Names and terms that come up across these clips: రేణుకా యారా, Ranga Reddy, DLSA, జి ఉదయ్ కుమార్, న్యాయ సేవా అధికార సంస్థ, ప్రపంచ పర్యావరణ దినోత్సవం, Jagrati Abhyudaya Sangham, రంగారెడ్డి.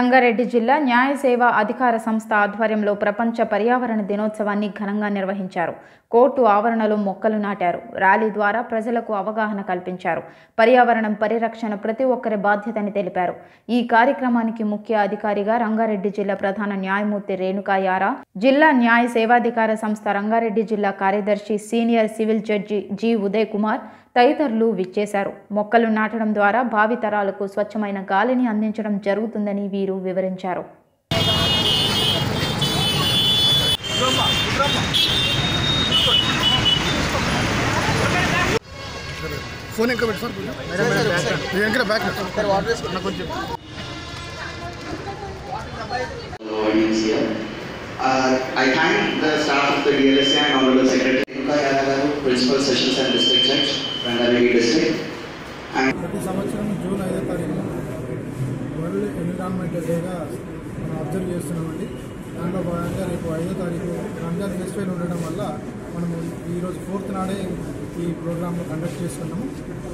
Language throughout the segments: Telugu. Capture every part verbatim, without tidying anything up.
రంగారెడ్డి జిల్లా న్యాయ సేవ అధికార సంస్థ ఆధ్వర్యంలో ప్రపంచ పర్యావరణ దినోత్సవాన్ని ఘనంగా నిర్వహించారు. కోర్టు ఆవరణలో మొక్కలు నాటారు. ర్యాలీ ద్వారా ప్రజలకు అవగాహన కల్పించారు. పర్యావరణం పరిరక్షణ ప్రతి ఒక్కరి బాధ్యతని తెలిపారు. ఈ కార్యక్రమానికి ముఖ్య అధికారిగా రంగారెడ్డి జిల్లా ప్రధాన న్యాయమూర్తి రేణుకా యారా, జిల్లా న్యాయ సేవాధికార సంస్థ రంగారెడ్డి జిల్లా కార్యదర్శి senior civil judge జి ఉదయ్ కుమార్ తదితరులు విచ్చేశారు. మొక్కలు నాటడం ద్వారా భావితరాలకు స్వచ్ఛమైన గాలిని అందించడం జరుగుతుందని వీరు వివరించారు. Principal Sessions and District Judge, Ranga Reddy District. And this June five World Environment Day ga observe chestunnamandi. Danlo bhaganga repu five tarikhu Ramjan festival undadam valla manamu ee roju fourth naade ee program lo conduct chestunnam.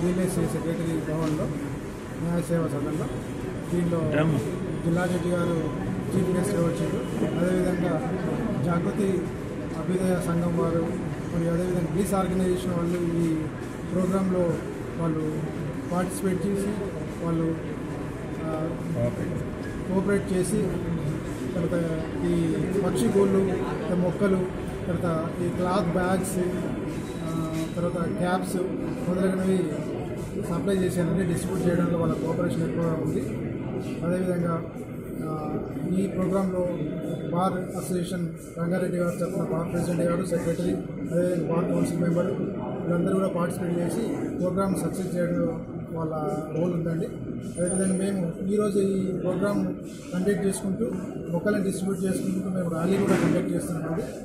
D L S A Secretary Bhavan lo Nyai seva sadanlo deelo Jilla Judge garu Chief Guest ga vacharu. Ade vidhanga Jagrati Abhyudaya Sangham varu మరి అదేవిధంగా ప్లీజ్ ఆర్గనైజేషన్ వాళ్ళు ఈ ప్రోగ్రాంలో వాళ్ళు పార్టిసిపేట్ చేసి వాళ్ళు కోఆపరేట్ చేసి తర్వాత ఈ పక్షి గోళ్ళు మొక్కలు తర్వాత ఈ క్లాత్ బ్యాగ్స్ తర్వాత క్యాప్స్ మొదలైనవి సప్లై చేసేదంటే డిస్ట్రిబ్యూట్ చేయడంలో వాళ్ళ కోఆపరేషన్ ఎక్కువగా ఉంది. అదేవిధంగా ఈ ప్రోగ్రాంలో బార్ అసోసియేషన్ రంగారెడ్డి గారు తరఫున బార్ ప్రెసిడెంట్ గారు సెక్రటరీ అదేవిధంగా బార్ కౌన్సిల్ మెంబరు వీళ్ళందరూ కూడా పార్టిసిపేట్ చేసి ప్రోగ్రాం సక్సెస్ చేయడంలో వాళ్ళ రోల్ ఉందండి. అదేవిధంగా మేము ఈరోజు ఈ ప్రోగ్రాం కండక్ట్ చేసుకుంటూ మొక్కలను డిస్ట్రిబ్యూట్ చేసుకుంటూ మేము ర్యాలీ కూడా కండక్ట్ చేస్తున్నామండి.